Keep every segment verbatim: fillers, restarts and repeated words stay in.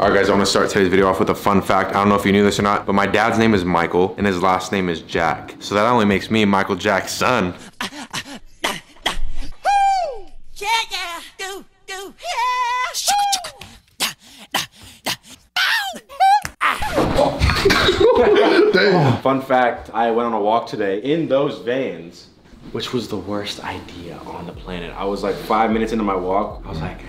All right, guys, I'm gonna start today's video off with a fun fact. I don't know if you knew this or not, but my dad's name is Michael and his last name is Jack. So that only makes me Michael Jackson. Damn. Fun fact, I went on a walk today in those Vans, which was the worst idea on the planet. I was like five minutes into my walk, I was like,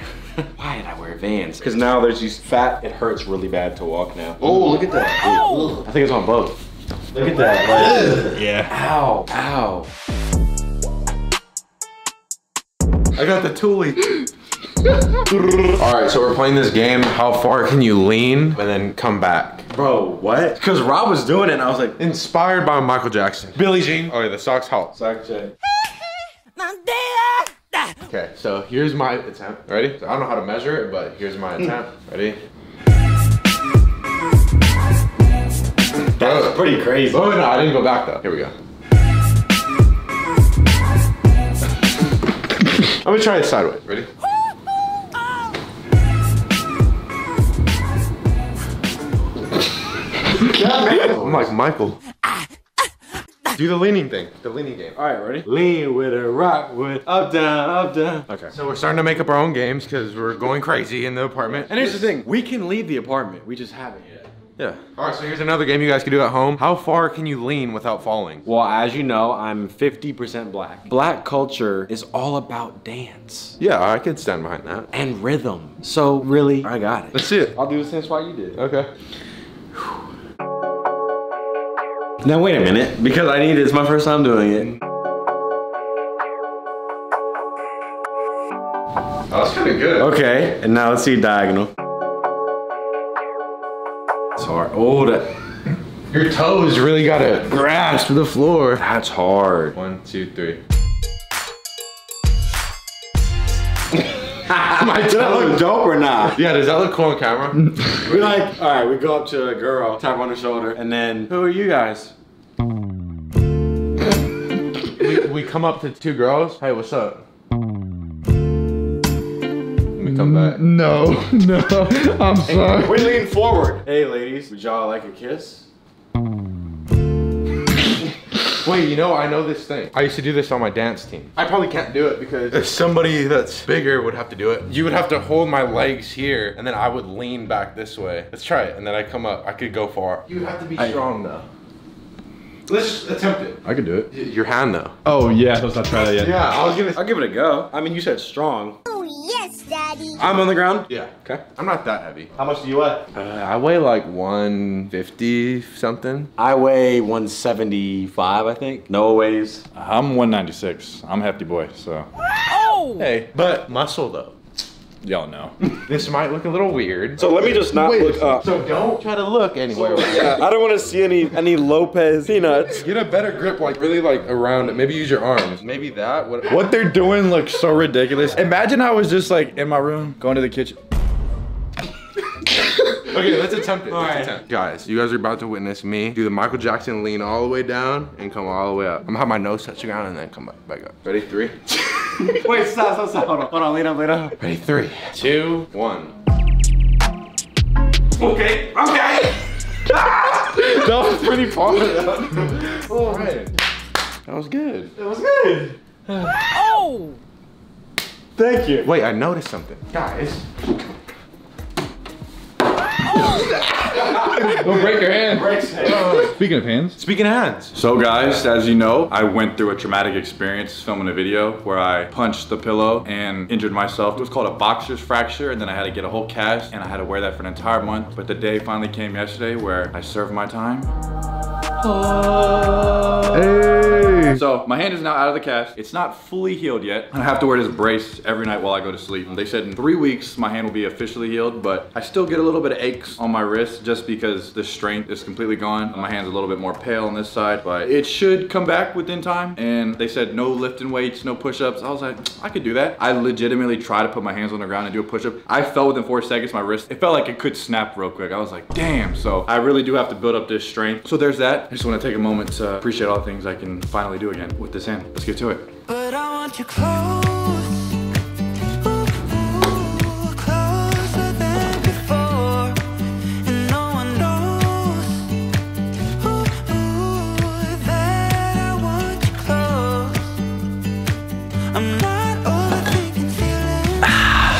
why did I wear Vans? Because now there's these fat, it hurts really bad to walk now. Oh, look at that. Ow. I think it's on both. Look at that. Like, yeah. Ow, ow. I got the toolie. All right, so we're playing this game, how far can you lean and then come back? Bro, what? Because Rob was doing it and I was like, inspired by Michael Jackson. Billie Jean. Oh, yeah, the socks halt. Sock check. Okay, so here's my attempt. Ready? So I don't know how to measure it, but here's my attempt. Ready? That was pretty crazy. Oh, no, I didn't go back though. Here we go. I'm gonna try it sideways. Ready? I'm like Michael. Do the leaning thing, the leaning game. All right, ready? Lean with a rock with up, down, up, down. Okay. So we're starting to make up our own games because we're going crazy in the apartment. And here's the thing, we can leave the apartment. We just haven't yet. Yeah. All right, so here's another game you guys can do at home. How far can you lean without falling? Well, as you know, I'm fifty percent black. Black culture is all about dance. Yeah, I can stand behind that. And rhythm. So really, I got it. Let's see it. I'll do the same spot you did. Okay. Now wait a minute, because I need it. It's my first time doing it. Oh, that's pretty good. Okay, and now let's see diagonal. It's hard. Oh, that. Your toes really gotta grasp the floor. That's hard. One, two, three. My does that look dope or not? Yeah, does that look cool on camera? We're like, all right, we go up to a girl, tap on her shoulder, and then, who are you guys? we, we come up to two girls. Hey, what's up? Let me come back. No, no, I'm sorry. Hey, we lean forward. Hey, ladies, would y'all like a kiss? Wait, you know, I know this thing. I used to do this on my dance team. I probably can't do it because if somebody that's bigger would have to do it, you would have to hold my legs here and then I would lean back this way. Let's try it. And then I come up, I could go far. You have to be I, strong though. Let's attempt it. I could do it. Your hand though. Oh yeah, let's not try that yet. Yeah, I was gonna, I'll give it a go. I mean, you said strong. Oh yes, daddy. I'm on the ground? Yeah. Okay. I'm not that heavy. How much do you weigh? Uh, I weigh like one fifty something. I weigh one seventy-five, I think. Noah weighs. I'm one ninety-six. I'm a hefty boy, so. Oh! Hey, but muscle though. Y'all know. This might look a little weird. So let me just not Wait, look up. So don't try to look anywhere. Yeah, I don't want to see any any Lopez peanuts. Get a better grip, like really like around it. Maybe use your arms. Maybe that. What, what they're doing looks so ridiculous. Imagine I was just like in my room, going to the kitchen. Okay, let's attempt it. All let's right. attempt. Guys, you guys are about to witness me do the Michael Jackson lean all the way down and come all the way up. I'm gonna have my nose touch the ground and then come back, back up. Ready? Three. Wait, stop, stop, stop. Hold on, hold on, lean up, lean up. Ready? Three, two, one. Okay, okay. That was pretty far. All right. That was good. That was good. Oh! Thank you. Wait, I noticed something. Guys. Don't break your hand. Breaks. Speaking of hands. Speaking of hands. So guys, as you know, I went through a traumatic experience filming a video where I punched the pillow and injured myself. It was called a boxer's fracture, and then I had to get a whole cast and I had to wear that for an entire month. But the day finally came yesterday where I served my time. Oh. Hey. So my hand is now out of the cast. It's not fully healed yet. I have to wear this brace every night while I go to sleep. They said in three weeks my hand will be officially healed, but I still get a little bit of aches on my wrist just because the strength is completely gone. My hand's a little bit more pale on this side, but it should come back within time. And they said no lifting weights, no push-ups. I was like, I could do that. I legitimately tried to put my hands on the ground and do a push-up. I fell within four seconds, my wrist. It felt like it could snap real quick. I was like, damn. So I really do have to build up this strength. So there's that. I just want to take a moment to appreciate all the things I can finally do again with this hand. Let's get to it. But I want you close. Ooh, closer than before.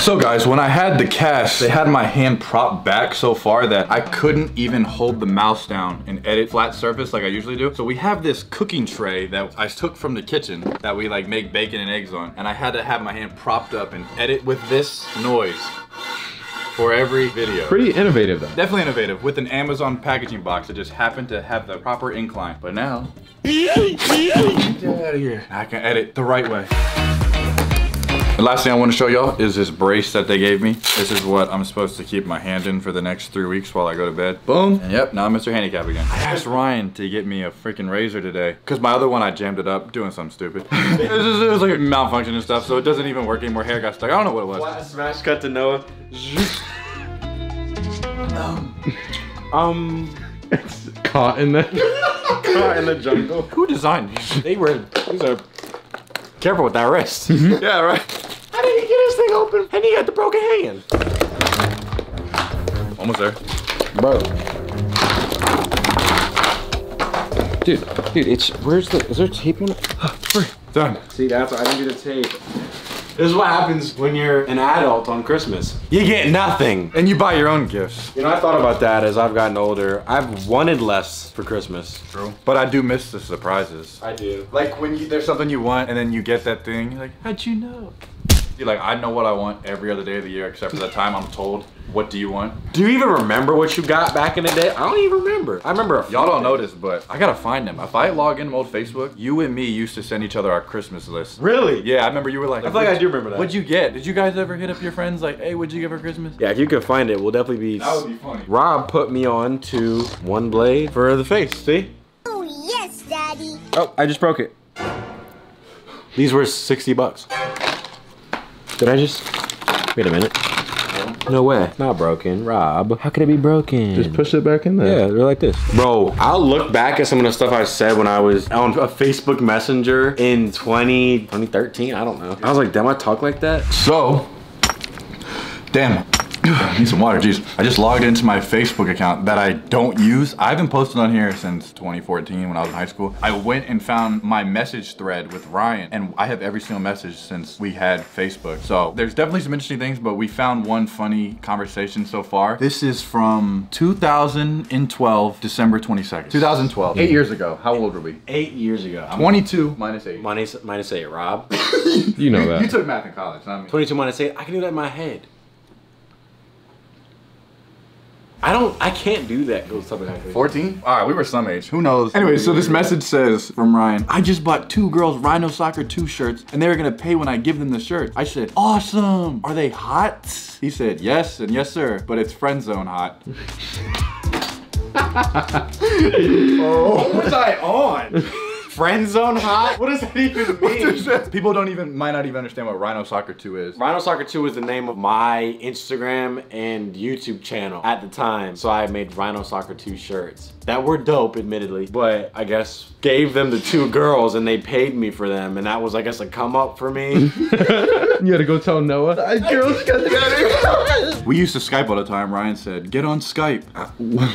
So guys, when I had the cast, they had my hand propped back so far that I couldn't even hold the mouse down and edit flat surface like I usually do. So we have this cooking tray that I took from the kitchen that we like make bacon and eggs on, and I had to have my hand propped up and edit with this noise for every video. Pretty innovative though. Definitely innovative, with an Amazon packaging box that just happened to have the proper incline. But now, get out of here. I can edit the right way. The last thing I want to show y'all is this brace that they gave me. This is what I'm supposed to keep my hand in for the next three weeks while I go to bed. Boom. And yep, now I'm Mister Handicap again. I asked Ryan to get me a freaking razor today because my other one, I jammed it up doing something stupid. it, was just, it was like a malfunction and stuff, so it doesn't even work anymore. Hair got stuck. I don't know what it was. What? Smash cut to Noah. um, um, it's caught in the caught in the jungle. Who designed these? They were these are careful with that wrist. Yeah, right. How did he get his thing open? And he got the broken hand. Almost there. Bro. Dude, dude, it's, where's the, is there tape on it? Done. See, that's why I didn't do the tape. This is what happens when you're an adult on Christmas. You get nothing. And you buy your own gifts. You know, I thought about that as I've gotten older. I've wanted less for Christmas. True. But I do miss the surprises. I do. Like when you, there's something you want and then you get that thing, you're like, how'd you know? You're like, I know what I want every other day of the year except for the time I'm told. What do you want? Do you even remember what you got back in the day? I don't even remember. I remember y'all don't know this, but I gotta find them. If I log into old Facebook, you and me used to send each other our Christmas list. Really? Yeah, I remember you were like, I feel like I do remember that. What'd you get? Did you guys ever hit up your friends like, hey, what'd you get for Christmas? Yeah, if you could find it, we'll definitely be. That would be funny. Rob put me on to one blade for the face. See? Oh yes, Daddy. Oh, I just broke it. These were sixty bucks. Did I just? Wait a minute. No way. Not broken, Rob. How could it be broken? Just push it back in there. Yeah, they're like this. Bro, I'll look back at some of the stuff I said when I was on a Facebook Messenger in twenty thirteen. I don't know. I was like, damn, I talk like that? So, damn. I need some water, jeez. I just logged into my Facebook account that I don't use. I haven't posted on here since twenty fourteen when I was in high school. I went and found my message thread with Ryan, and I have every single message since we had Facebook. So there's definitely some interesting things, but we found one funny conversation so far. This is from two thousand twelve, December twenty-second. two thousand twelve, eight years ago. How old were we? Eight years ago. twenty-two minus eight. Minus, minus eight, Rob. You know that. You took math in college, not me. twenty-two minus eight, I can do that in my head. I don't, I can't do that. fourteen? All right, we were some age. Who knows? Anyway, so this message says from Ryan, I just bought two girls Rhino Soccer two shirts and they were gonna pay when I give them the shirt. I said, awesome. Are they hot? He said, yes and yes, sir, but it's friend zone hot. Oh, what was I on? Friend zone hot? What does that even mean? People don't even, might not even understand what Rhino Soccer two is. Rhino Soccer two is the name of my Instagram and YouTube channel at the time. So I made Rhino Soccer two shirts that were dope, admittedly, but I guess gave them to two girls and they paid me for them. And that was, I guess, a come up for me. You had to go tell Noah. Girls got together. We used to Skype all the time. Ryan said, get on Skype. Uh,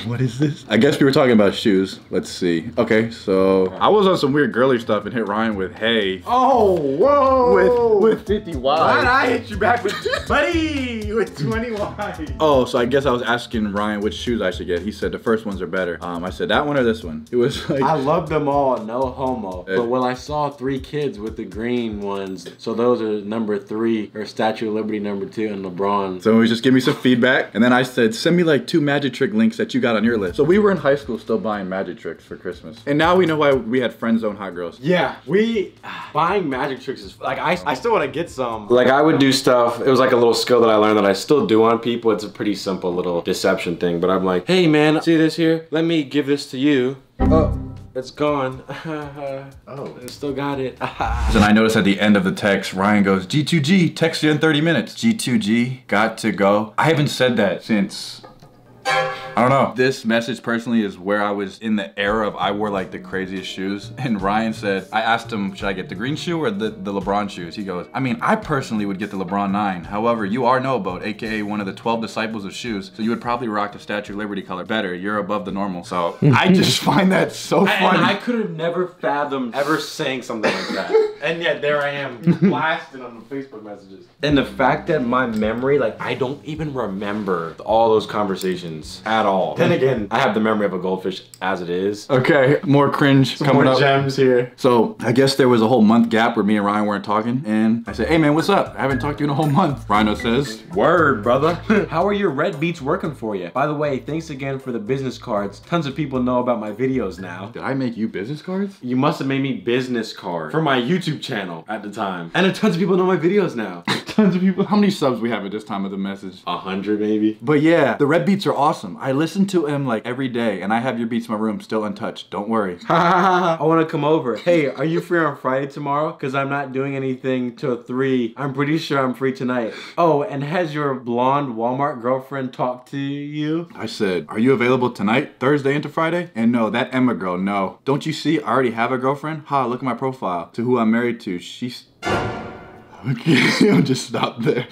what is this? I guess we were talking about shoes. Let's see. Okay, so I was on some weird girly stuff and hit Ryan with hey. Oh, whoa. With, with fifty wide. And I hit you back with, buddy, with twenty wide. Oh, so I guess I was asking Ryan which shoes I should get. He said the first ones are better. Um, I said that one or this one. It was like. I love them all, no homo. It, but when I saw three kids with the green ones, so those are number three, or Statue of Liberty number two, and LeBron. So he was just giving me some feedback. And then I said, send me like two magic trick links that you got on your list. So we were in high school still buying magic tricks for Christmas. And now we know why we had friends own hot girls. Yeah, we buying magic tricks is like I, I still want to get some. Like I would do stuff. It was like a little skill that I learned that I still do on people. It's a pretty simple little deception thing, but I'm like, hey man, see this here? Let me give this to you. Oh, it's gone. Oh, I still got it. And I noticed at the end of the text, Ryan goes, G two G, text you in thirty minutes. G two G, got to go. I haven't said that since. I don't know. This message personally is where I was in the era of I wore like the craziest shoes. And Ryan said, I asked him, should I get the green shoe or the, the LeBron shoes? He goes, I mean, I personally would get the LeBron nine. However, you are Noah Boat, A K A one of the twelve disciples of shoes. So you would probably rock the Statue of Liberty color better. You're above the normal. So I just find that so funny. I, and I could have never fathomed ever saying something like that. And yet there I am, blasted on the Facebook messages. And the fact that my memory, like, I don't even remember all those conversations at all. Then again, I have the memory of a goldfish as it is. Okay, more cringe Some coming more up. Gems here. So I guess there was a whole month gap where me and Ryan weren't talking, and I said, hey man, what's up? I haven't talked to you in a whole month. Rhino says, word, brother. How are your red beats working for you? By the way, thanks again for the business cards. Tons of people know about my videos now. Did I make you business cards? You must have made me business card for my YouTube channel at the time. And tons of people know my videos now. Tons of people. How many subs we have at this time of the message? A hundred maybe. But yeah, the red beats are awesome. I listen to him like every day, and I have your beats in my room still untouched. Don't worry. I want to come over. Hey, are you free on Friday tomorrow? Because I'm not doing anything till three. I'm pretty sure I'm free tonight. Oh, and has your blonde Walmart girlfriend talked to you? I said, are you available tonight, Thursday into Friday? And no, that Emma girl, no. Don't you see I already have a girlfriend? Ha, look at my profile. To who I'm married to, she's... Okay, I'll just stop there.